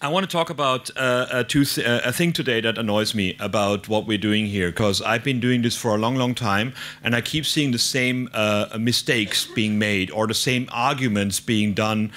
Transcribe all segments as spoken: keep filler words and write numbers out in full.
I want to talk about uh, a, two th a thing today that annoys me about what we're doing here, because I've been doing this for a long, long time, and I keep seeing the same uh, mistakes being made or the same arguments being done.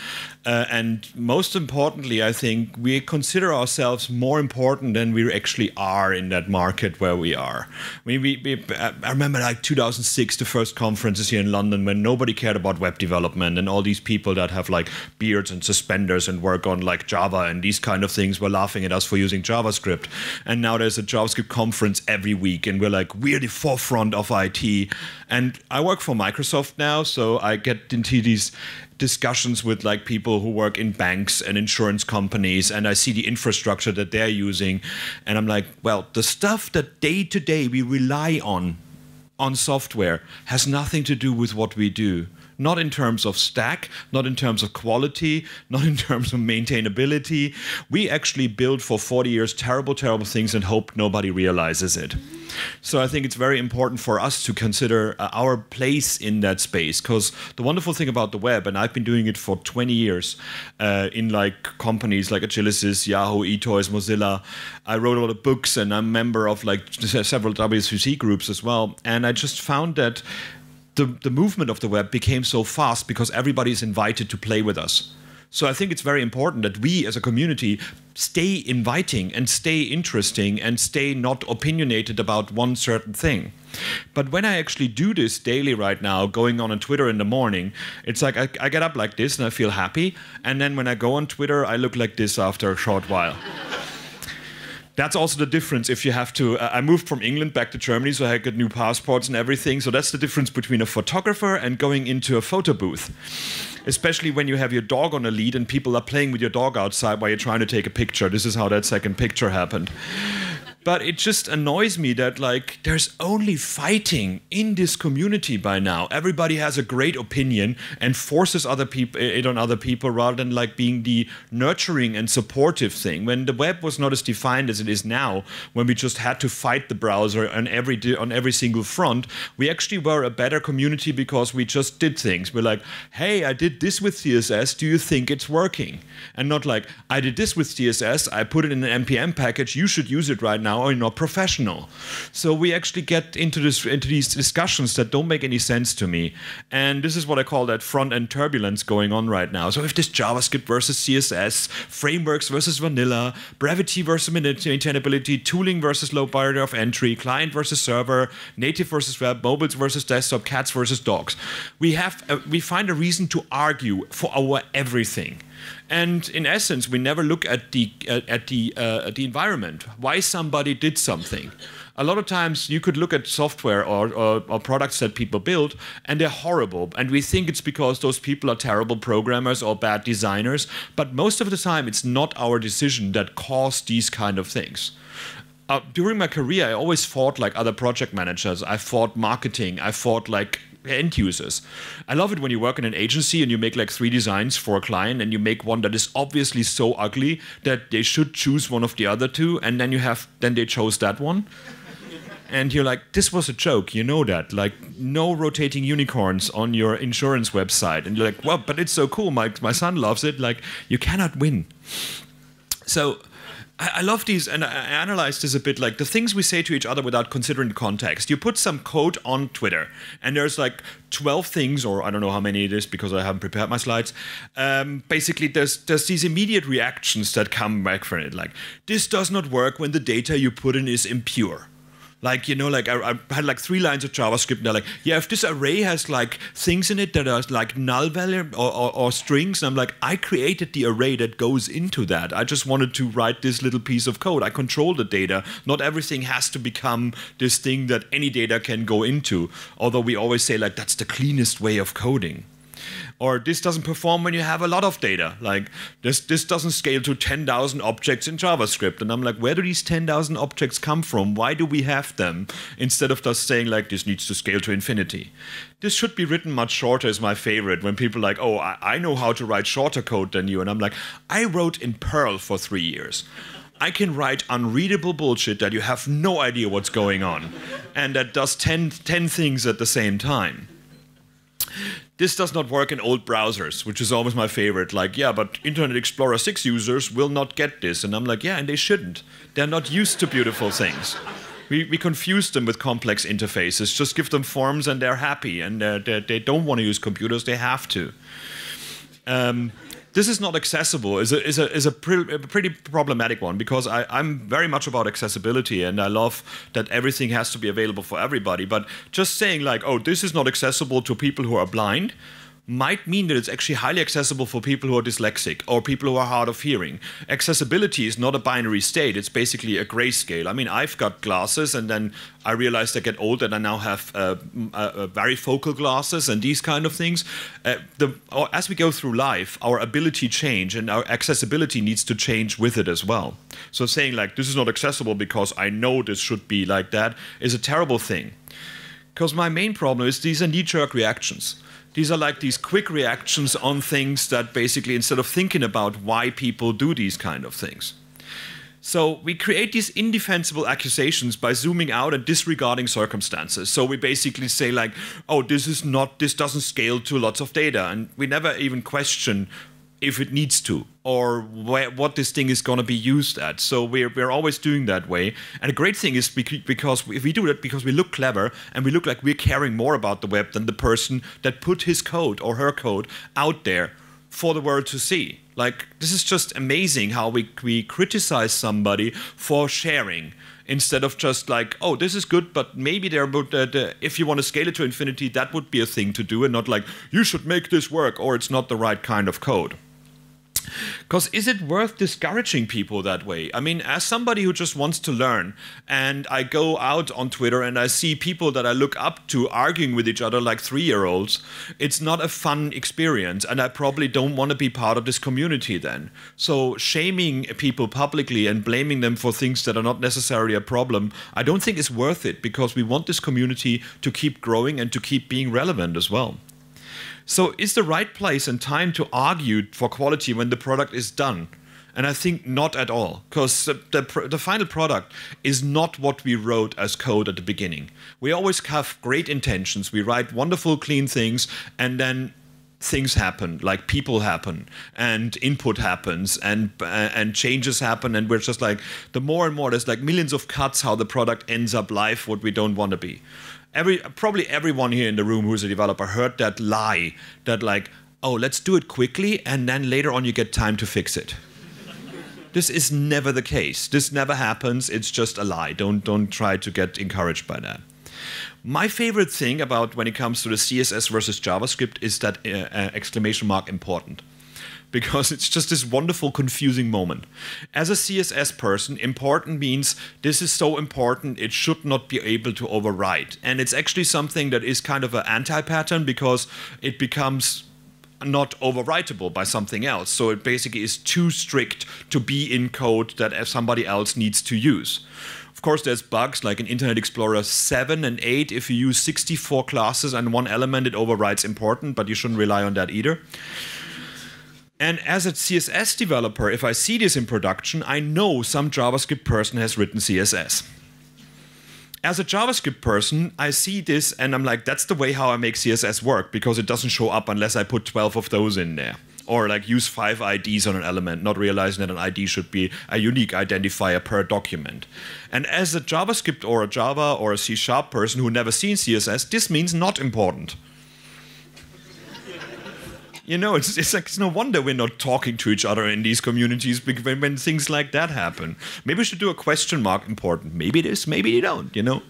Uh, and most importantly, I think we consider ourselves more important than we actually are in that market where we are. I mean, we, we, I remember like two thousand six, the first conferences here in London when nobody cared about web development, and all these people that have like beards and suspenders and work on like Java and these kind of things were laughing at us for using JavaScript. And now there's a JavaScript conference every week, and we're like, we're the forefront of I T. And I work for Microsoft now, so I get into these discussions with like people who work in banks and insurance companies, and I see the infrastructure that they're using, and I'm like, well, the stuff that day to day we rely on on software has nothing to do with what we do. Not in terms of stack, not in terms of quality, not in terms of maintainability. We actually build for forty years terrible, terrible things and hope nobody realizes it. So I think it's very important for us to consider uh, our place in that space, because the wonderful thing about the web, and I've been doing it for twenty years uh, in like companies like Agilisys, Yahoo, eToys, Mozilla. I wrote a lot of books, and I'm a member of like several W three C groups as well. And I just found that the, the movement of the web became so fast because everybody's invited to play with us. So I think it's very important that we as a community stay inviting and stay interesting and stay not opinionated about one certain thing. But when I actually do this daily right now, going on on Twitter in the morning, it's like I, I get up like this and I feel happy. And then when I go on Twitter, I look like this after a short while. That's also the difference if you have to... Uh, I moved from England back to Germany, so I got new passports and everything. So that's the difference between a photographer and going into a photo booth. Especially when you have your dog on a lead and people are playing with your dog outside while you're trying to take a picture. This is how that second picture happened. But it just annoys me that like there's only fighting in this community by now. Everybody has a great opinion and forces other people it on other people rather than like being the nurturing and supportive thing. When the web was not as defined as it is now, when we just had to fight the browser on every on every single front, we actually were a better community because we just did things. We're like, hey, I did this with C S S. Do you think it's working? And not like, I did this with C S S. I put it in an N P M package. You should use it right now. Are not professional. So we actually get into this into these discussions that don't make any sense to me, and this is what I call that front-end turbulence going on right now. So if this JavaScript versus C S S, frameworks versus vanilla, brevity versus maintainability, tooling versus low barrier of entry, client versus server, native versus web, mobiles versus desktop, cats versus dogs, we have a, we find a reason to argue for our everything. And in essence, we never look at the at, at the uh, at the environment. Why somebody did something. A lot of times, you could look at software or, or, or products that people build, and they're horrible. And we think it's because those people are terrible programmers or bad designers. But most of the time, it's not our decision that caused these kind of things. Uh, during my career, I always fought like other project managers. I fought marketing. I fought like end users. I love it when you work in an agency and you make like three designs for a client and you make one that is obviously so ugly that they should choose one of the other two, and then you have then they chose that one. And you're like, this was a joke, you know that. Like, no rotating unicorns on your insurance website. And you're like, well, but it's so cool, my my son loves it. Like, you cannot win. So I love these, and I analyzed this a bit, like the things we say to each other without considering context. You put some code on Twitter, and there's like twelve things, or I don't know how many it is because I haven't prepared my slides. Um, basically, there's, there's these immediate reactions that come back from it, like, this does not work when the data you put in is impure. Like, you know, like I, I had like three lines of JavaScript, and they're like, yeah, if this array has like things in it that are like null value or, or, or strings, and I'm like, I created the array that goes into that. I just wanted to write this little piece of code. I control the data. Not everything has to become this thing that any data can go into. Although we always say like, that's the cleanest way of coding. Or this doesn't perform when you have a lot of data. Like this, this doesn't scale to ten thousand objects in JavaScript. And I'm like, where do these ten thousand objects come from? Why do we have them? Instead of just saying like, this needs to scale to infinity. This should be written much shorter is my favorite. When people are like, oh, I, I know how to write shorter code than you. And I'm like, I wrote in Perl for three years. I can write unreadable bullshit that you have no idea what's going on. And that does ten, ten things at the same time. This does not work in old browsers, which is always my favorite. Like, yeah, but Internet Explorer six users will not get this. And I'm like, yeah, and they shouldn't. They're not used to beautiful things. We, we confuse them with complex interfaces. Just give them forms and they're happy. And uh, they, they don't want to use computers. They have to. Um, this is not accessible. It's a, it's a, it's a, pre a pretty problematic one, because I, I'm very much about accessibility, and I love that everything has to be available for everybody. But just saying like, oh, this is not accessible to people who are blind, might mean that it's actually highly accessible for people who are dyslexic or people who are hard of hearing. Accessibility is not a binary state. It's basically a grayscale. I mean, I've got glasses, and then I realized I get old and I now have uh, uh, varifocal glasses and these kind of things. Uh, the, or as we go through life, our ability change and our accessibility needs to change with it as well. So saying like, this is not accessible because I know this should be like that, is a terrible thing. Because my main problem is these are knee-jerk reactions. These are like these quick reactions on things that basically, instead of thinking about why people do these kind of things. So we create these indefensible accusations by zooming out and disregarding circumstances. So we basically say like, oh, this is not, this doesn't scale to lots of data. And we never even question if it needs to, or wh what this thing is going to be used at. So we're, we're always doing that way. And the great thing is bec because we, we do that because we look clever and we look like we're caring more about the web than the person that put his code or her code out there for the world to see. Like, this is just amazing how we, we criticize somebody for sharing, instead of just like, oh, this is good, but maybe there would, uh, the, if you want to scale it to infinity, that would be a thing to do, and not like, you should make this work, or it's not the right kind of code. Because is it worth discouraging people that way? I mean, as somebody who just wants to learn, and I go out on Twitter and I see people that I look up to arguing with each other like three-year-olds, it's not a fun experience, and I probably don't want to be part of this community then. So shaming people publicly and blaming them for things that are not necessarily a problem, I don't think is worth it, because we want this community to keep growing and to keep being relevant as well. So is the right place and time to argue for quality when the product is done? And I think not at all, because the, the, the final product is not what we wrote as code at the beginning. We always have great intentions. We write wonderful, clean things, and then things happen, like people happen, and input happens, and uh, and changes happen, and we're just like, the more and more, there's like millions of cuts how the product ends up live, what we don't want to be. Every, probably everyone here in the room who's a developer heard that lie that like, oh, let's do it quickly and then later on you get time to fix it. This is never the case. This never happens. It's just a lie. Don't, don't try to get encouraged by that. My favorite thing about when it comes to the C S S versus JavaScript is that uh, uh, exclamation mark important. Because it's just this wonderful, confusing moment. As a C S S person, important means this is so important, it should not be able to override. And it's actually something that is kind of an anti-pattern, because it becomes not overwritable by something else. So it basically is too strict to be in code that somebody else needs to use. Of course, there's bugs like in Internet Explorer seven and eight. If you use sixty-four classes and one element, it overrides important, but you shouldn't rely on that either. And as a C S S developer, if I see this in production, I know some JavaScript person has written C S S. As a JavaScript person, I see this and I'm like, that's the way how I make C S S work, because it doesn't show up unless I put twelve of those in there. Or like use five I Ds on an element, not realizing that an I D should be a unique identifier per document. And as a JavaScript or a Java or a C sharp person who never seen C S S, this means not important. You know, it's, it's like, it's no wonder we're not talking to each other in these communities when, when things like that happen. Maybe we should do a question mark important. Maybe it is, maybe you don't, you know.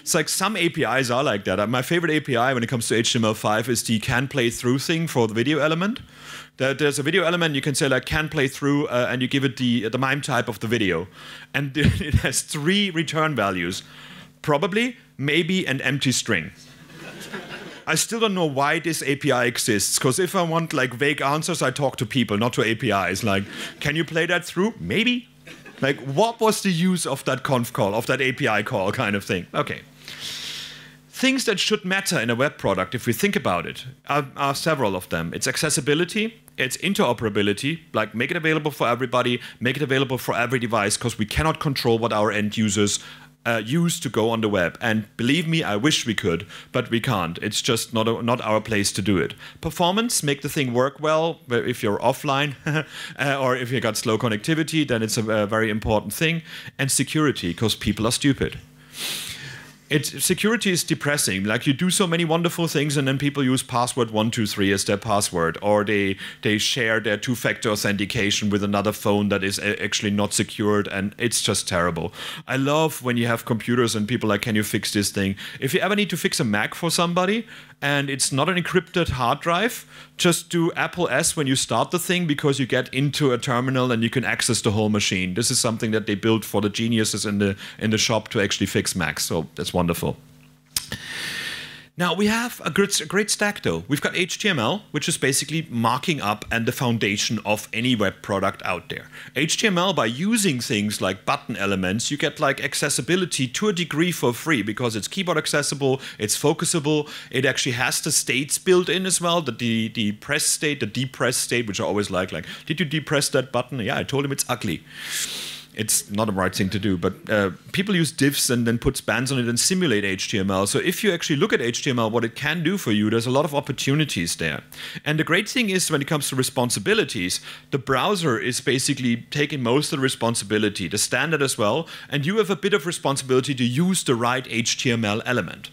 It's like some A P Is are like that. My favorite A P I when it comes to H T M L five is the can play through thing for the video element. There's a video element, you can say like can play through, uh, and you give it the, the mime type of the video. And it has three return values. Probably, maybe, and empty string. I still don't know why this A P I exists, because if I want like vague answers, I talk to people, not to A P Is. Like, can you play that through? Maybe. Like, what was the use of that conf call, of that A P I call kind of thing? Okay. Things that should matter in a web product, if we think about it, are, are several of them. It's accessibility, it's interoperability, like make it available for everybody, make it available for every device, because we cannot control what our end users Uh, use to go on the web. And believe me, I wish we could, but we can't. It's just not a, not our place to do it. Performance, make the thing work well. If you're offline uh, or if you got slow connectivity, then it's a, a very important thing. And security, because people are stupid. It, security is depressing. Like, you do so many wonderful things and then people use password one two three as their password, or they, they share their two-factor authentication with another phone that is actually not secured, and it's just terrible. I love when you have computers and people are like, can you fix this thing? If you ever need to fix a Mac for somebody and it's not an encrypted hard drive, just do Apple S when you start the thing, because you get into a terminal and you can access the whole machine. This is something that they built for the geniuses in the, in the shop to actually fix Macs, so that's one. Wonderful. Now we have a great, great stack though. We've got H T M L, which is basically marking up and the foundation of any web product out there. H T M L, by using things like button elements, you get like accessibility to a degree for free, because it's keyboard accessible, it's focusable, it actually has the states built in as well, the, the, the press state, the depress state, which I always like, like, did you depress that button? Yeah, I told him it's ugly. It's not the right thing to do, but uh, people use divs and then put spans on it and simulate H T M L. So if you actually look at H T M L, what it can do for you, there's a lot of opportunities there. And the great thing is, when it comes to responsibilities, the browser is basically taking most of the responsibility, the standard as well, and you have a bit of responsibility to use the right H T M L element.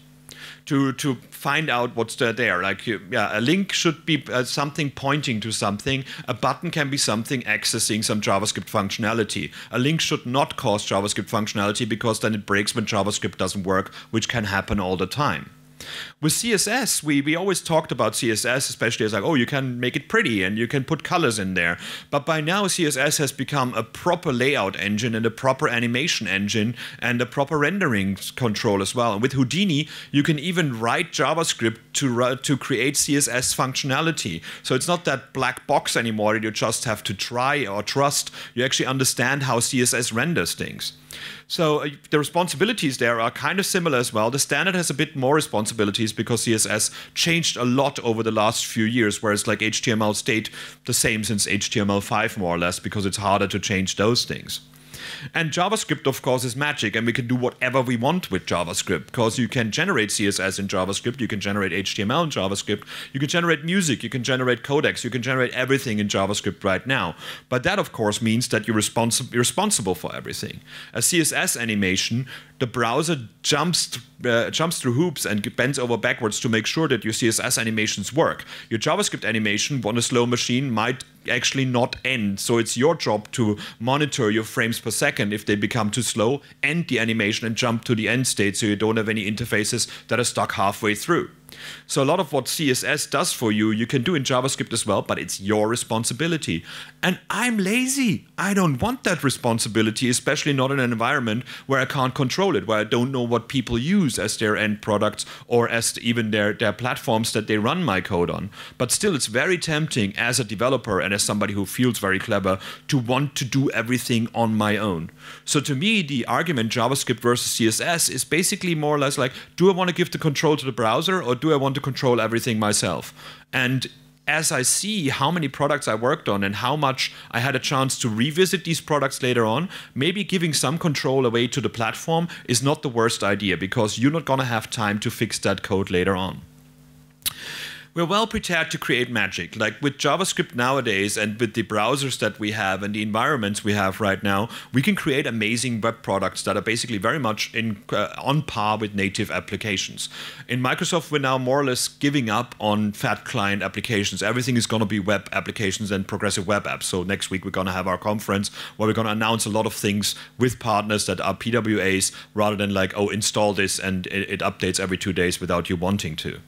To, to find out what's there. Like, yeah, a link should be uh, something pointing to something. A button can be something accessing some JavaScript functionality. A link should not cause JavaScript functionality, because then it breaks when JavaScript doesn't work, which can happen all the time. With C S S, we, we always talked about C S S, especially as like, oh, you can make it pretty and you can put colors in there. But by now, C S S has become a proper layout engine and a proper animation engine and a proper rendering control as well. And with Houdini, you can even write JavaScript to, to create C S S functionality. So it's not that black box anymore that you just have to try or trust. You actually understand how C S S renders things. So uh, the responsibilities there are kind of similar as well. The standard has a bit more responsibilities, because C S S changed a lot over the last few years, whereas like H T M L stayed the same since H T M L five more or less, because it's harder to change those things. And JavaScript, of course, is magic, and we can do whatever we want with JavaScript, because you can generate C S S in JavaScript, you can generate H T M L in JavaScript, you can generate music, you can generate codecs, you can generate everything in JavaScript right now. But that, of course, means that you're responsi- you're responsible for everything. A C S S animation, the browser jumps th- uh, jumps through hoops and bends over backwards to make sure that your C S S animations work. Your JavaScript animation on a slow machine might actually not end, so it's your job to monitor your frames per second. If they become too slow, end the animation and jump to the end state, so you don't have any interfaces that are stuck halfway through. So a lot of what C S S does for you, you can do in JavaScript as well, but it's your responsibility. And I'm lazy. I don't want that responsibility, especially not in an environment where I can't control it, where I don't know what people use as their end products or as even their, their platforms that they run my code on. But still, it's very tempting as a developer and as somebody who feels very clever to want to do everything on my own. So to me, the argument JavaScript versus C S S is basically more or less like, do I want to give the control to the browser, or do I want to control everything myself? And as I see how many products I worked on and how much I had a chance to revisit these products later on, maybe giving some control away to the platform is not the worst idea, because you're not going to have time to fix that code later on. We're well prepared to create magic. Like with JavaScript nowadays and with the browsers that we have and the environments we have right now, we can create amazing web products that are basically very much in, uh, on par with native applications. In Microsoft, we're now more or less giving up on fat client applications. Everything is going to be web applications and progressive web apps. So next week, we're going to have our conference where we're going to announce a lot of things with partners that are P W As, rather than like, oh, install this and it, it updates every two days without you wanting to.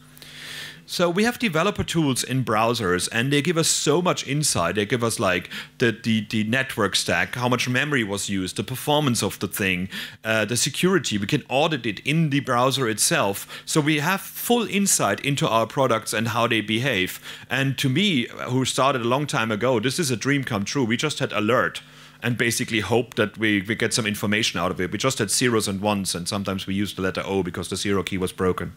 So we have developer tools in browsers, and they give us so much insight. They give us like the, the, the network stack, how much memory was used, the performance of the thing, uh, the security. We can audit it in the browser itself. So we have full insight into our products and how they behave. And to me, who started a long time ago, this is a dream come true. We just had Alert and basically hope that we, we get some information out of it. We just had zeros and ones, and sometimes we used the letter O because the zero key was broken.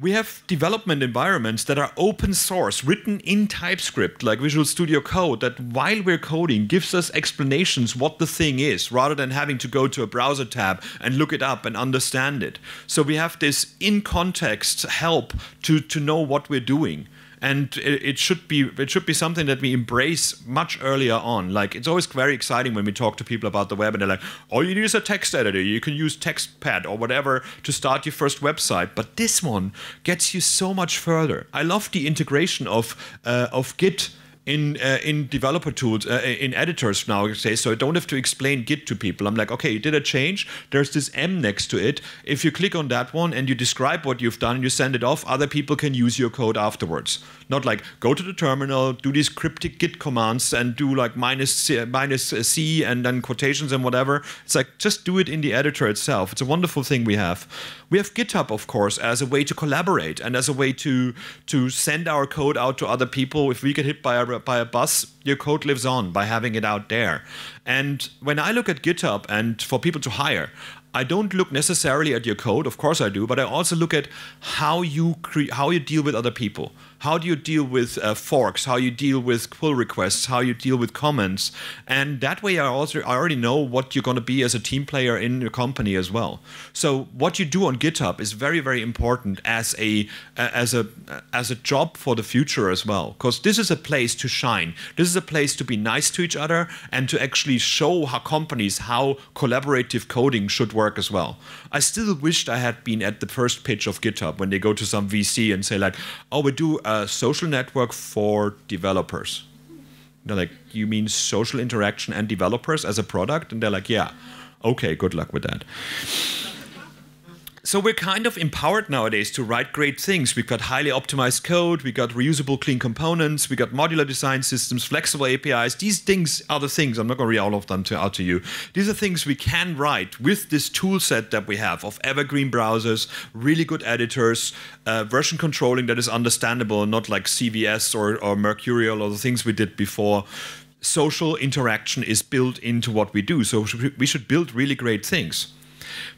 we have development environments that are open source, written in TypeScript, like Visual Studio Code, that while we're coding gives us explanations what the thing is, rather than having to go to a browser tab and look it up and understand it. So we have this in-context help to, to know what we're doing. And it, it should be it should be something that we embrace much earlier on. Like, it's always very exciting when we talk to people about the web and they're like, all you need is a text editor. You can use TextPad or whatever to start your first website. But this one gets you so much further. I love the integration of uh, of Git in uh, in developer tools, uh, in editors now, say, so I don't have to explain Git to people. I'm like, okay, you did a change, there's this M next to it. If you click on that one and you describe what you've done and you send it off, other people can use your code afterwards. Not like, go to the terminal, do these cryptic Git commands and do like minus C, minus C and then quotations and whatever. It's like, just do it in the editor itself. It's a wonderful thing we have. We have GitHub, of course, as a way to collaborate and as a way to, to send our code out to other people. If we get hit by a by a bus, your code lives on by having it out there. And when I look at GitHub and for people to hire, I don't look necessarily at your code, of course I do, but I also look at how you cre- how you deal with other people. How do you deal with uh, forks? How you deal with pull requests? How you deal with comments? And that way I, also, I already know what you're going to be as a team player in your company as well. So what you do on GitHub is very, very important as a, uh, as a, uh, as a job for the future as well, because this is a place to shine. This is a place to be nice to each other and to actually show how companies, how collaborative coding should work as well. I still wished I had been at the first pitch of GitHub when they go to some V C and say like, oh, we do a social network for developers. They're like, you mean social interaction and developers as a product? And they're like, yeah, okay, good luck with that. So we're kind of empowered nowadays to write great things. We've got highly optimized code, we got reusable clean components, we got modular design systems, flexible A P Is. These things are the things, I'm not going to read all of them to, out to you. These are things we can write with this tool set that we have of evergreen browsers, really good editors, uh, version controlling that is understandable, not like C V S or, or Mercurial or the things we did before. Social interaction is built into what we do, so we should build really great things.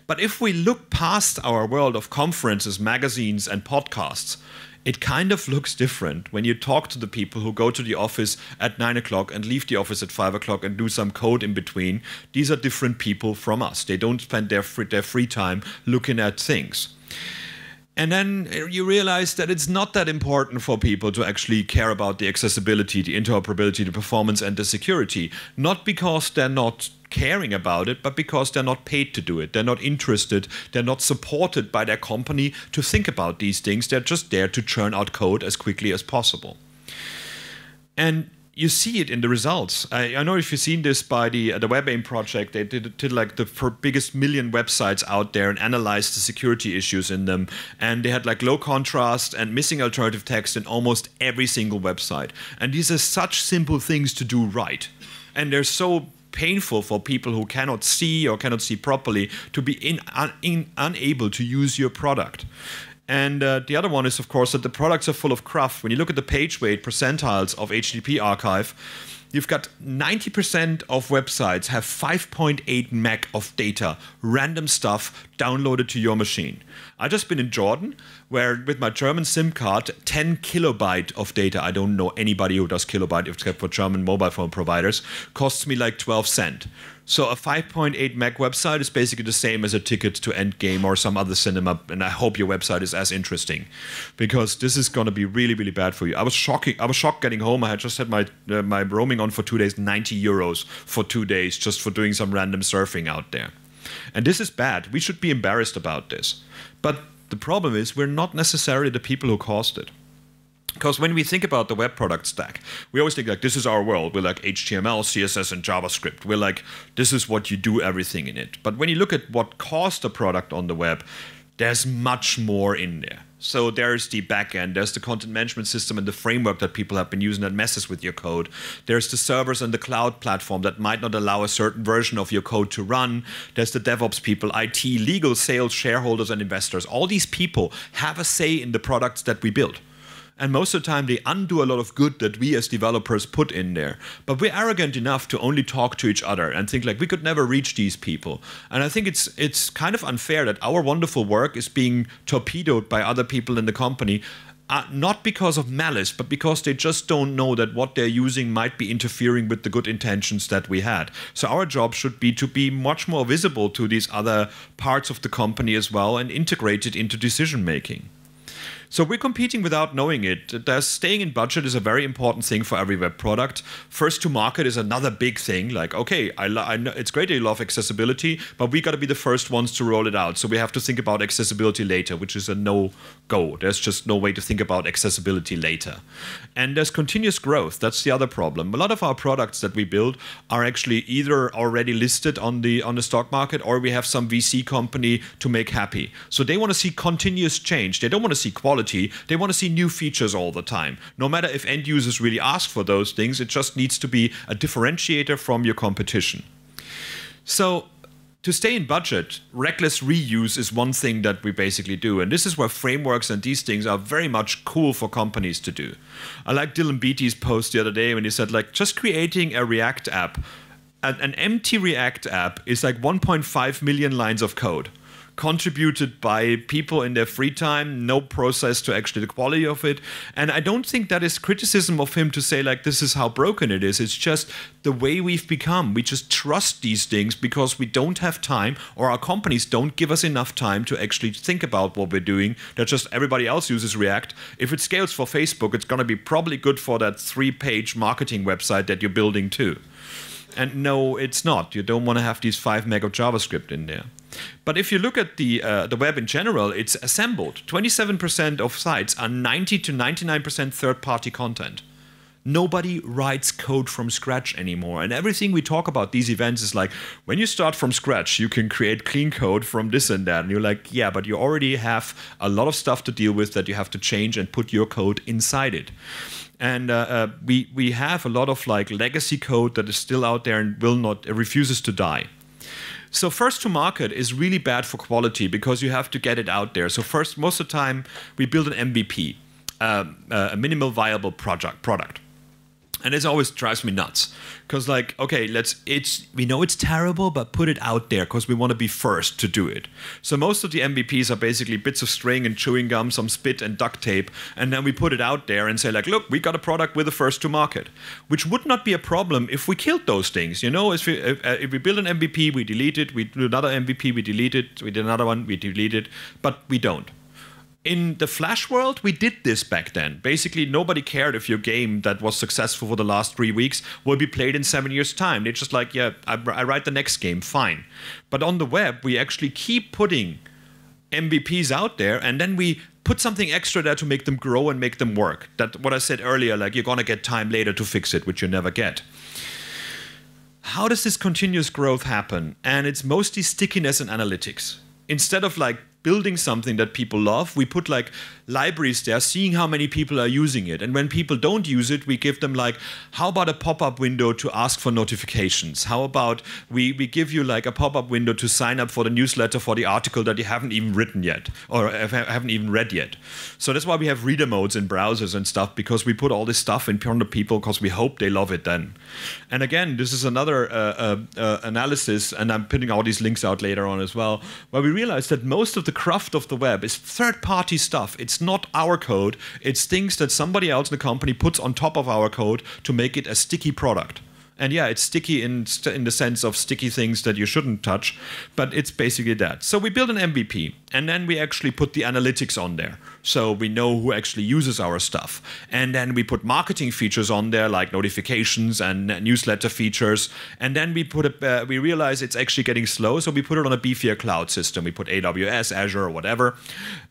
But if we look past our world of conferences, magazines, and podcasts, it kind of looks different when you talk to the people who go to the office at nine o'clock and leave the office at five o'clock and do some code in between. These are different people from us. They don't spend their free, their free time looking at things. And then you realize that it's not that important for people to actually care about the accessibility, the interoperability, the performance, and the security. Not because they're not caring about it, but because they're not paid to do it. They're not interested. They're not supported by their company to think about these things. They're just there to churn out code as quickly as possible. And you see it in the results. I, I know if you've seen this by the, uh, the WebAIM project, they did, did like the biggest million websites out there and analyzed the security issues in them. And they had like low contrast and missing alternative text in almost every single website. And these are such simple things to do right. And they're so painful for people who cannot see or cannot see properly to be in, un, in, unable to use your product. And uh, the other one is, of course, that the products are full of cruff. When you look at the page weight percentiles of H T T P Archive, you've got ninety percent of websites have five point eight meg of data, random stuff downloaded to your machine. I've just been in Jordan, where with my German SIM card, ten kilobyte of data, I don't know anybody who does kilobyte except for German mobile phone providers, costs me like twelve cent. So a five point eight meg website is basically the same as a ticket to Endgame or some other cinema, and I hope your website is as interesting, because this is going to be really, really bad for you. I was shocking. I was shocked getting home. I had just had my uh, my roaming on for two days, ninety euros for two days, just for doing some random surfing out there, and this is bad. We should be embarrassed about this, but the problem is we're not necessarily the people who caused it. Because when we think about the web product stack, we always think like, this is our world. We're like H T M L, C S S, and JavaScript. We're like, this is what you do everything in it. But when you look at what caused the product on the web, there's much more in there. So there's the backend, there's the content management system and the framework that people have been using that messes with your code. There's the servers and the cloud platform that might not allow a certain version of your code to run. There's the DevOps people, I T, legal, sales, shareholders, and investors. All these people have a say in the products that we build. and most of the time they undo a lot of good that we as developers put in there. But we're arrogant enough to only talk to each other and think like we could never reach these people. And I think it's it's kind of unfair that our wonderful work is being torpedoed by other people in the company. Uh, not because of malice, but because they just don't know that what they're using might be interfering with the good intentions that we had. So our job should be to be much more visible to these other parts of the company as well and integrated into decision making. So we're competing without knowing it. Thus, staying in budget is a very important thing for every web product. First to market is another big thing. Like, okay, I, I know it's great that you love accessibility, but we got to be the first ones to roll it out. So we have to think about accessibility later, which is a no-go. There's just no way to think about accessibility later. And there's continuous growth. That's the other problem. A lot of our products that we build are actually either already listed on the on the stock market, or we have some V C company to make happy. So they want to see continuous change. They don't want to see quality. They want to see new features all the time. No matter if end users really ask for those things, it just needs to be a differentiator from your competition. So to stay in budget, reckless reuse is one thing that we basically do. And this is where frameworks and these things are very much cool for companies to do. I like Dylan Beattie's post the other day when he said, like, just creating a React app, an, an empty React app is like one point five million lines of code, contributed by people in their free time, no process to actually the quality of it. And I don't think that is criticism of him to say like this is how broken it is. It's just the way we've become. We just trust these things because we don't have time, or our companies don't give us enough time to actually think about what we're doing. That just everybody else uses React. If it scales for Facebook, it's going to be probably good for that three-page marketing website that you're building too. And no, it's not. You don't want to have these five meg of JavaScript in there. But if you look at the uh, the web in general, it's assembled. twenty-seven percent of sites are ninety to ninety-nine percent third-party content. Nobody writes code from scratch anymore. And everything we talk about these events is like, when you start from scratch, you can create clean code from this and that. And you're like, yeah, but you already have a lot of stuff to deal with that you have to change and put your code inside it. And uh, uh, we, we have a lot of like legacy code that is still out there and will not, uh, refuses to die. So first to market is really bad for quality because you have to get it out there. So first, most of the time, we build an M V P, um, uh, a minimal viable project, product. And it always drives me nuts because like, okay, let's, it's, we know it's terrible, but put it out there because we want to be first to do it. So most of the M V Ps are basically bits of string and chewing gum, some spit and duct tape. And then we put it out there and say like, look, we got a product with the first to market, which would not be a problem if we killed those things. You know, if we, if, if we build an M V P, we delete it, we do another M V P, we delete it, we did another one, we delete it, but we don't. In the Flash world, we did this back then. Basically, nobody cared if your game that was successful for the last three weeks will be played in seven years' time. They're just like, yeah, I, I write the next game, fine. But on the web, we actually keep putting M V Ps out there, and then we put something extra there to make them grow and make them work. That's what I said earlier, like you're going to get time later to fix it, which you never get. How does this continuous growth happen? And it's mostly stickiness and analytics. Instead of like building something that people love, we put like libraries there, seeing how many people are using it. And when people don't use it, we give them like, how about a pop-up window to ask for notifications? How about we, we give you like a pop-up window to sign up for the newsletter for the article that you haven't even written yet or haven't even read yet. So that's why we have reader modes in browsers and stuff, because we put all this stuff in front of people because we hope they love it then. And again, this is another uh, uh, analysis, and I'm putting all these links out later on as well, where we realize that most of the craft of the web is third-party stuff. It's not our code. It's things that somebody else in the company puts on top of our code to make it a sticky product. And yeah, it's sticky in, st in the sense of sticky things that you shouldn't touch, but it's basically that. So we build an M V P, and then we actually put the analytics on there, so we know who actually uses our stuff. And then we put marketing features on there, like notifications and newsletter features. And then we put a, uh, we realize it's actually getting slow, so we put it on a beefier cloud system. We put A W S, Azure, or whatever.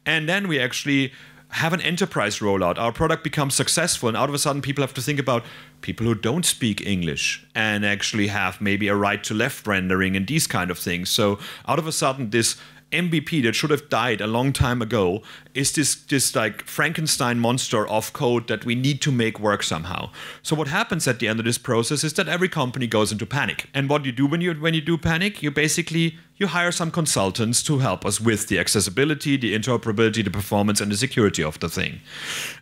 And then we actually have an enterprise rollout. Our product becomes successful, and all of a sudden people have to think about people who don't speak English and actually have maybe a right to left rendering and these kind of things. So out of a sudden this M V P that should have died a long time ago is this this like Frankenstein monster of code that we need to make work somehow. So what happens at the end of this process is that every company goes into panic. And what do you do when you when you do panic? You basically you hire some consultants to help us with the accessibility, the interoperability, the performance, and the security of the thing.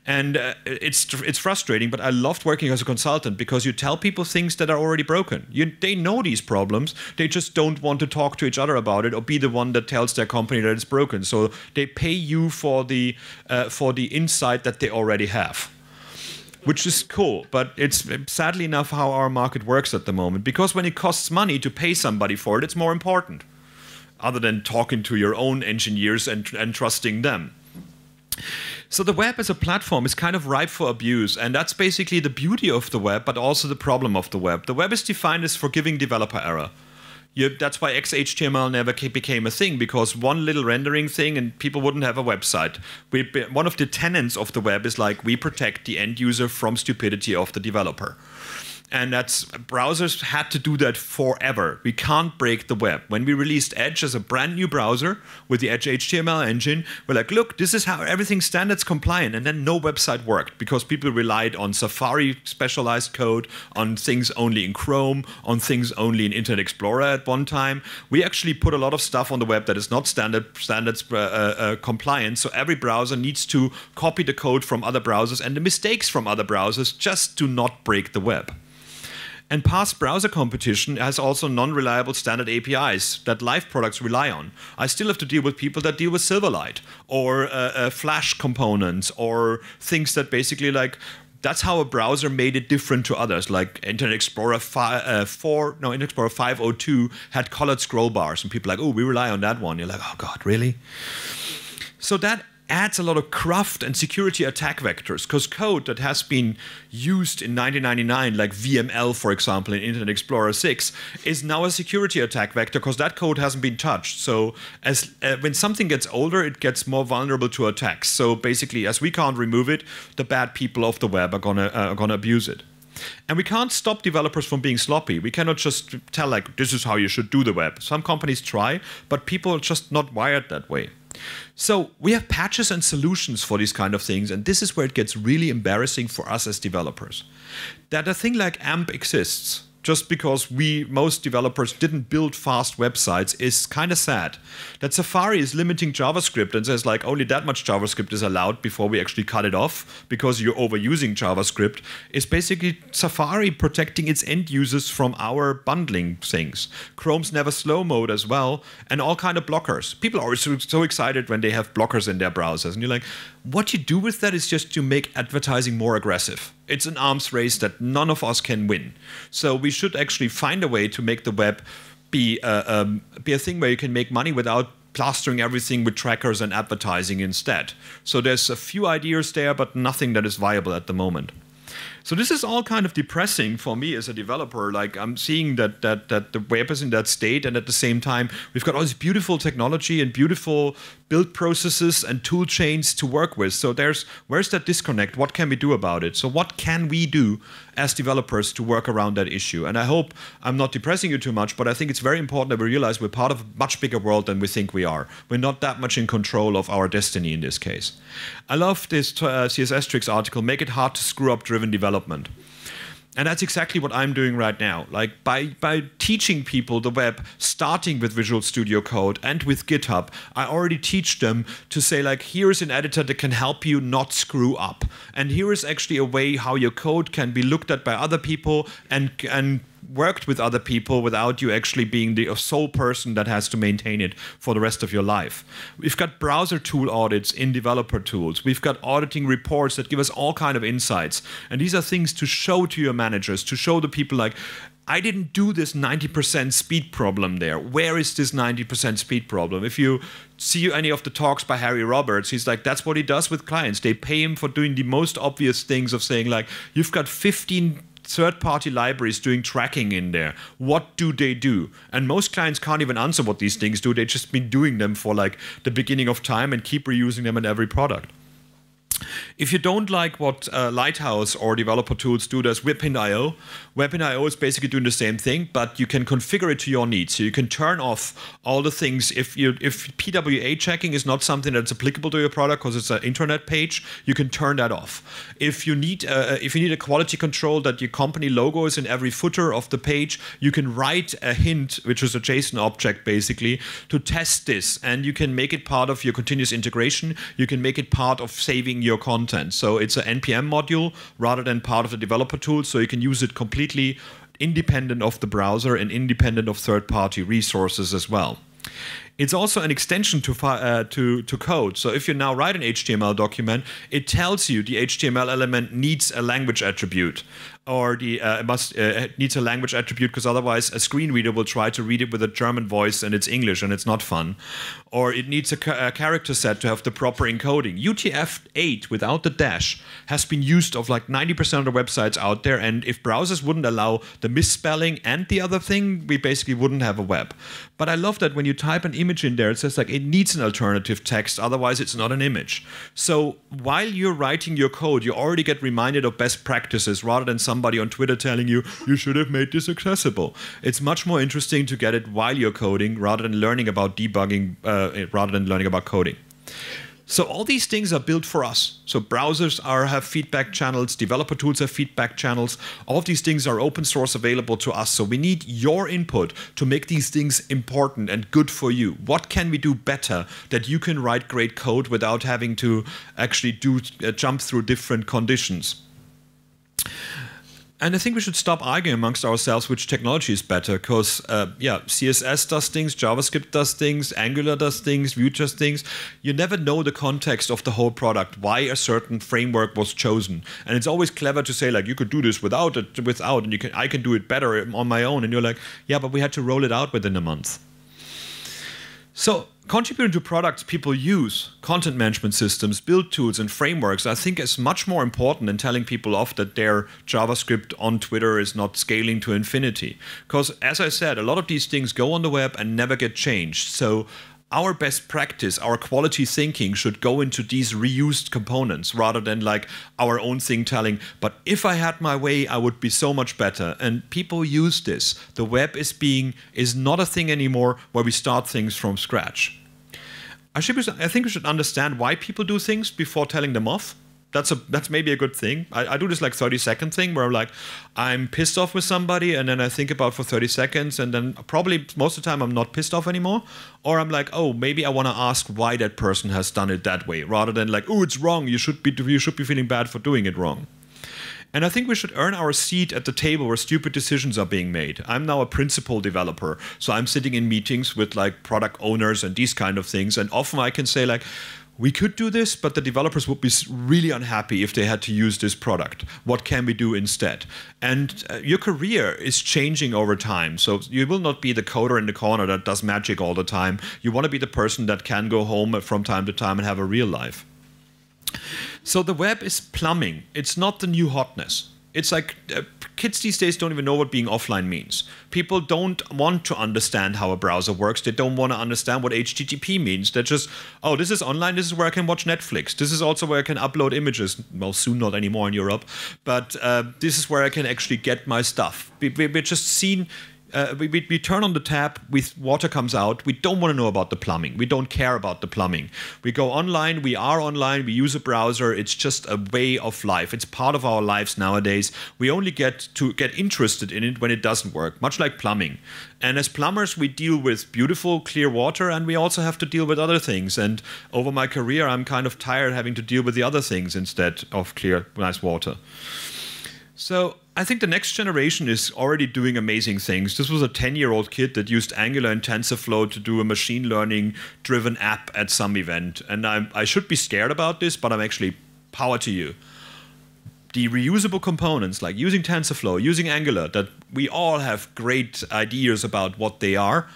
And uh, it's it's frustrating, but I loved working as a consultant because you tell people things that are already broken. You, they know these problems, they just don't want to talk to each other about it or be the one that tells their company that it's broken. So they pay you for the uh, for the insight that they already have. Which is cool, but it's sadly enough how our market works at the moment, because when it costs money to pay somebody for it, it's more important, other than talking to your own engineers and, and trusting them. So the web as a platform is kind of ripe for abuse, and that's basically the beauty of the web, but also the problem of the web. The web is defined as forgiving developer error. You, that's why X H T M L never became a thing, because one little rendering thing and people wouldn't have a website. We, one of the tenets of the web is like, we protect the end user from stupidity of the developer. And that's, browsers had to do that forever. We can't break the web. When we released Edge as a brand new browser with the Edge H T M L engine, we're like, look, this is how everything's standards compliant. And then no website worked because people relied on Safari specialized code, on things only in Chrome, on things only in Internet Explorer at one time. We actually put a lot of stuff on the web that is not standard standards uh, uh, compliant. So every browser needs to copy the code from other browsers and the mistakes from other browsers just do not break the web. And past browser competition has also non-reliable standard A P Is that live products rely on. I still have to deal with people that deal with Silverlight or uh, uh, Flash components or things that basically like, that's how a browser made it different to others. Like Internet Explorer fi uh, four, no, Internet Explorer five oh two had colored scroll bars and people are like, oh, we rely on that one. You're like, oh God, really? So that adds a lot of cruft and security attack vectors, because code that has been used in nineteen ninety-nine, like V M L, for example, in Internet Explorer six, is now a security attack vector because that code hasn't been touched. So as uh, when something gets older, it gets more vulnerable to attacks. So basically, as we can't remove it, the bad people of the web are gonna, uh, are gonna abuse it. And we can't stop developers from being sloppy. We cannot just tell, like, this is how you should do the web. Some companies try, but people are just not wired that way. So we have patches and solutions for these kind of things, and this is where it gets really embarrassing for us as developers. That a thing like A M P exists just because we, most developers, didn't build fast websites is kind of sad. That Safari is limiting JavaScript and says like only that much JavaScript is allowed before we actually cut it off because you're overusing JavaScript is basically Safari protecting its end users from our bundling things. Chrome's never slow mode as well, and all kind of blockers. People are so, so excited when they have blockers in their browsers, and you're like, what you do with that is just to make advertising more aggressive. It's an arms race that none of us can win. So we should actually find a way to make the web be a, um, be a thing where you can make money without plastering everything with trackers and advertising instead. So there's a few ideas there, but nothing that is viable at the moment. So this is all kind of depressing for me as a developer. Like I'm seeing that that that the web is in that state, and at the same time we've got all this beautiful technology and beautiful build processes and tool chains to work with. So there's where's that disconnect? What can we do about it? So what can we do as developers to work around that issue? And I hope I'm not depressing you too much, but I think it's very important that we realize we're part of a much bigger world than we think we are. We're not that much in control of our destiny in this case. I love this uh, C S S Tricks article, make it hard to screw up driven development. Development. And that's exactly what I'm doing right now. Like by, by teaching people the web, starting with Visual Studio Code and with GitHub, I already teach them to say like, here's an editor that can help you not screw up. And here is actually a way how your code can be looked at by other people and, and worked with other people without you actually being the sole person that has to maintain it for the rest of your life. We've got browser tool audits in developer tools. We've got auditing reports that give us all kind of insights. And these are things to show to your managers, to show the people like, I didn't do this ninety percent speed problem there. Where is this ninety percent speed problem? If you see any of the talks by Harry Roberts, he's like, that's what he does with clients. They pay him for doing the most obvious things of saying like, you've got fifteen third-party libraries doing tracking in there. What do they do? And most clients can't even answer what these things do. They've just been doing them for like the beginning of time and keep reusing them in every product. If you don't like what uh, Lighthouse or developer tools do, there's Webin dot i o. Webin dot i o is basically doing the same thing, but you can configure it to your needs. So you can turn off all the things. If you if P W A checking is not something that's applicable to your product because it's an internet page, you can turn that off. If you need uh, if you need a quality control that your company logo is in every footer of the page, you can write a hint, which is a JSON object basically, to test this, and you can make it part of your continuous integration. You can make it part of saving your content. So it's an N P M module rather than part of the developer tool, so you can use it completely independent of the browser and independent of third-party resources as well. It's also an extension to, uh, to, to code. So if you now write an H T M L document, it tells you the H T M L element needs a language attribute, or the uh, must uh, needs a language attribute, because otherwise a screen reader will try to read it with a German voice and it's English and it's not fun. Or it needs a, ca a character set to have the proper encoding. U T F eight without the dash has been used of like ninety percent of the websites out there, and if browsers wouldn't allow the misspelling and the other thing, we basically wouldn't have a web. But I love that when you type an image in there, it says like it needs an alternative text, otherwise it's not an image. So while you're writing your code, you already get reminded of best practices rather than some somebody on Twitter telling you, you should have made this accessible. It's much more interesting to get it while you're coding rather than learning about debugging, uh, rather than learning about coding. So all these things are built for us. So browsers are, have feedback channels, developer tools have feedback channels. All of these things are open source available to us. So we need your input to make these things important and good for you. What can we do better that you can write great code without having to actually do uh, jump through different conditions? And I think we should stop arguing amongst ourselves which technology is better, because uh, yeah, C S S does things, JavaScript does things, Angular does things, Vue does things. You never know the context of the whole product, why a certain framework was chosen. And it's always clever to say like, you could do this without it, without, and you can I can do it better on my own. And you're like, yeah, but we had to roll it out within a month. So contributing to products people use, content management systems, build tools and frameworks, I think is much more important than telling people off that their JavaScript on Twitter is not scaling to infinity. Because as I said, a lot of these things go on the web and never get changed. So our best practice, our quality thinking should go into these reused components rather than like our own thing telling, but if I had my way, I would be so much better. And people use this. The web is being, is not a thing anymore where we start things from scratch. I, should, I think we should understand why people do things before telling them off. That's a that's maybe a good thing. I, I do this like thirty second thing where I'm like, I'm pissed off with somebody, and then I think about for thirty seconds, and then probably most of the time I'm not pissed off anymore. Or I'm like, oh, maybe I want to ask why that person has done it that way, rather than like, oh, it's wrong. You should be you should be feeling bad for doing it wrong. And I think we should earn our seat at the table where stupid decisions are being made. I'm now a principal developer, so I'm sitting in meetings with like product owners and these kind of things, and often I can say like, we could do this, but the developers would be really unhappy if they had to use this product. What can we do instead? And uh, your career is changing over time. So you will not be the coder in the corner that does magic all the time. You want to be the person that can go home from time to time and have a real life. So the web is plumbing. It's not the new hotness. It's like uh, kids these days don't even know what being offline means. People don't want to understand how a browser works. They don't want to understand what H T T P means. They're just, oh, this is online. This is where I can watch Netflix. This is also where I can upload images. Well, soon not anymore in Europe. But uh, this is where I can actually get my stuff. We, we, we're just seen... Uh, we, we, we turn on the tap, we, water comes out, we don't want to know about the plumbing, we don't care about the plumbing. We go online, we are online, we use a browser, it's just a way of life, it's part of our lives nowadays. We only get to get interested in it when it doesn't work, much like plumbing. And as plumbers, we deal with beautiful, clear water, and we also have to deal with other things. And over my career, I'm kind of tired having to deal with the other things instead of clear, nice water. So I think the next generation is already doing amazing things. This was a ten year old kid that used Angular and TensorFlow to do a machine learning driven app at some event. And I'm, I should be scared about this, but I'm actually, power to you. The reusable components, like using TensorFlow, using Angular, that we all have great ideas about what they are.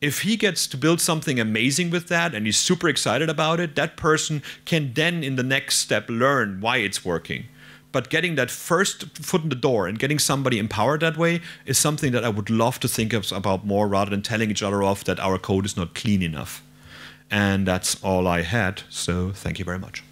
If he gets to build something amazing with that and he's super excited about it, that person can then in the next step learn why it's working. But getting that first foot in the door and getting somebody empowered that way is something that I would love to think of about more, rather than telling each other off that our code is not clean enough. And that's all I had, so thank you very much.